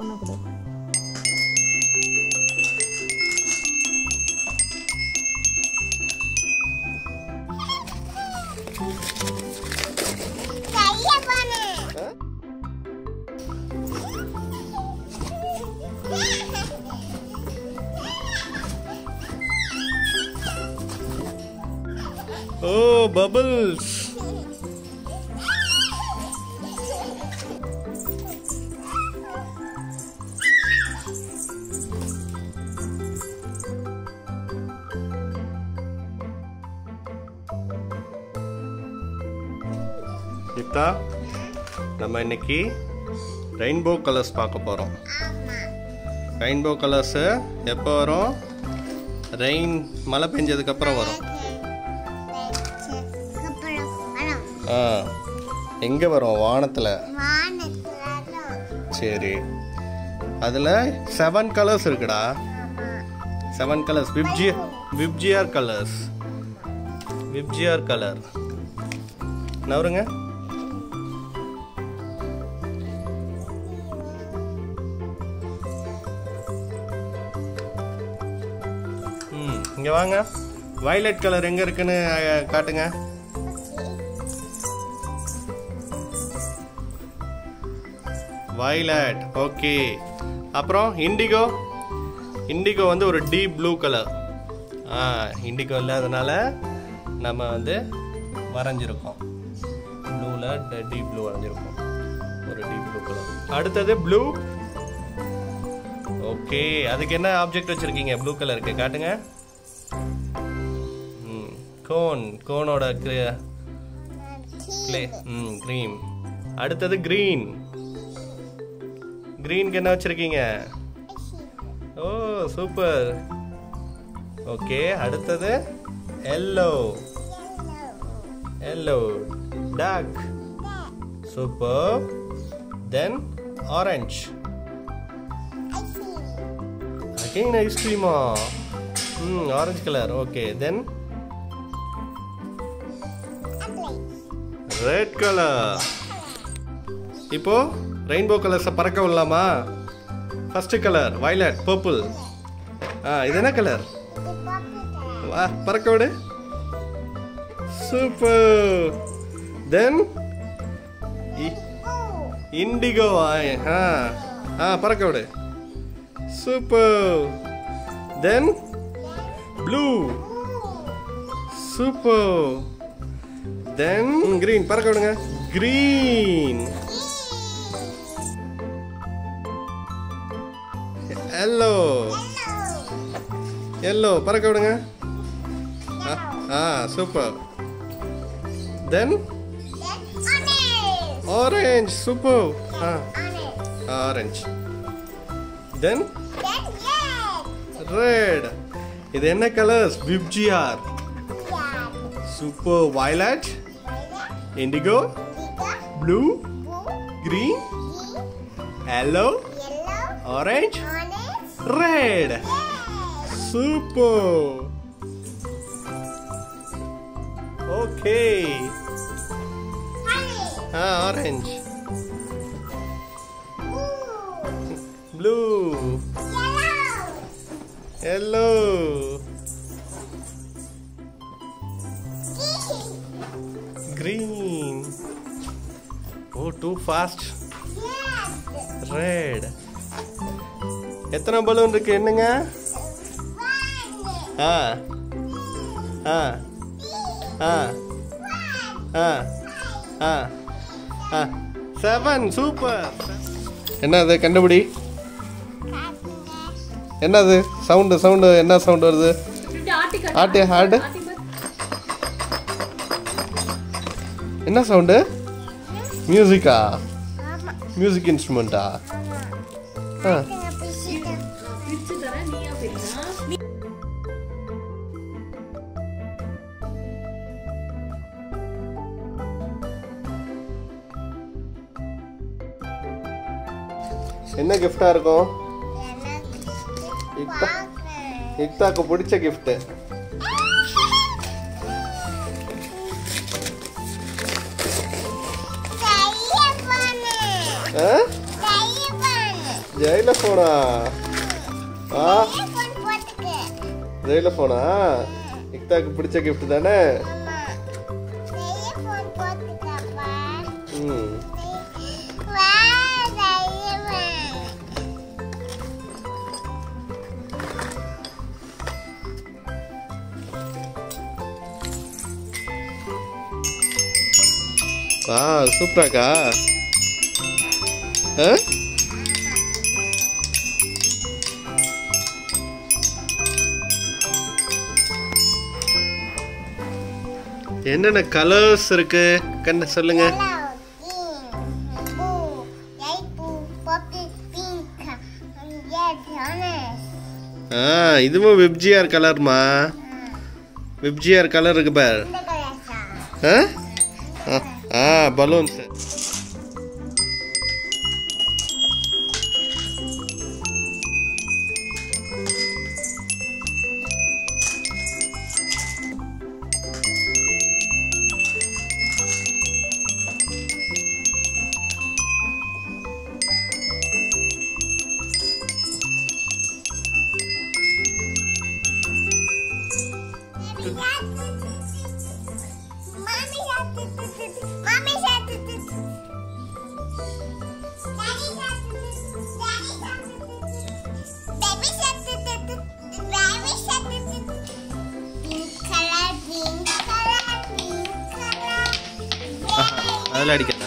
பண்ணக்கூடாது. Oh, bubbles! Kita, nama ini ki rainbow colors pakai porong. Rainbow colors ya, apa orang? Rain malah penjadi kapra orang. எங்க வரும் வானத்துல சரி அதுல 7 colours இருக்குடா 7 colours VIBGYOR colours VIBGYOR colour நவருங்க இங்க வாங்க வயலட் கலர் எங்க இருக்குன்னு காட்டுங்க Violet, okay. அப்புறம் indigo, indigo வந்து ஒரு deep blue color. Indigo இல்லாதனால நம்ம வந்து வரைஞ்சிருக்கோம். Blueல deep blue வரைஞ்சிருக்கோம். ஒரு deep blue color. அடுத்து blue, okay. அதுக்கு என்ன ஆப்ஜெக்ட் வச்சிருக்கீங்க blue கலருக்கு காட்டுங்க. Cone, coneோட clay, cream. அடுத்து green. Green क्या नाच रखी है? Oh super. Okay आड़ता दे yellow. Yellow. Dark. Super. Then orange. Again ice cream. Orange color. Okay then red color. इपो Rainbow colors are paraka ullama. First color violet, purple. Idena color. Wow, paraka ude. Super. Then indigo. Paraka ude. Super. Then blue. Super. Then green. Paraka udunga. Green. Yellow. Yellow. Paraka udunga. Super. Then orange. Orange. Super. Orange. Then red. This is the colors. VIBGYOR. Super violet. Indigo. Blue. Green. Yellow. Orange. Red. Super. Okay. Orange. Blue. Yellow. Green. Oh, too fast. Red. எத்தனை balloon இருக்கு என்னங்க? Seven super. என்னது கண்டுபிடி? என்னது sound sound என்ன sound வருது? ஆட்டு ஆடு. என்ன சவுண்ட்? மியூசிக்கா? மியூசிக் இன்ஸ்ட்ருமெண்டா? என்ன gift-ஆ இருக்கும்? இக்தாக்கு பிடிச்ச gift. Wow, super ka? Huh? என்னென்ன கலர்ஸ் இருக்கு கண்ணு சொல்லுங்க இதுவும் விப்ஜிஆர் கலர்மா விப்ஜிஆர் கலர் இருக்கு பார் பலூன்ஸ் I like it.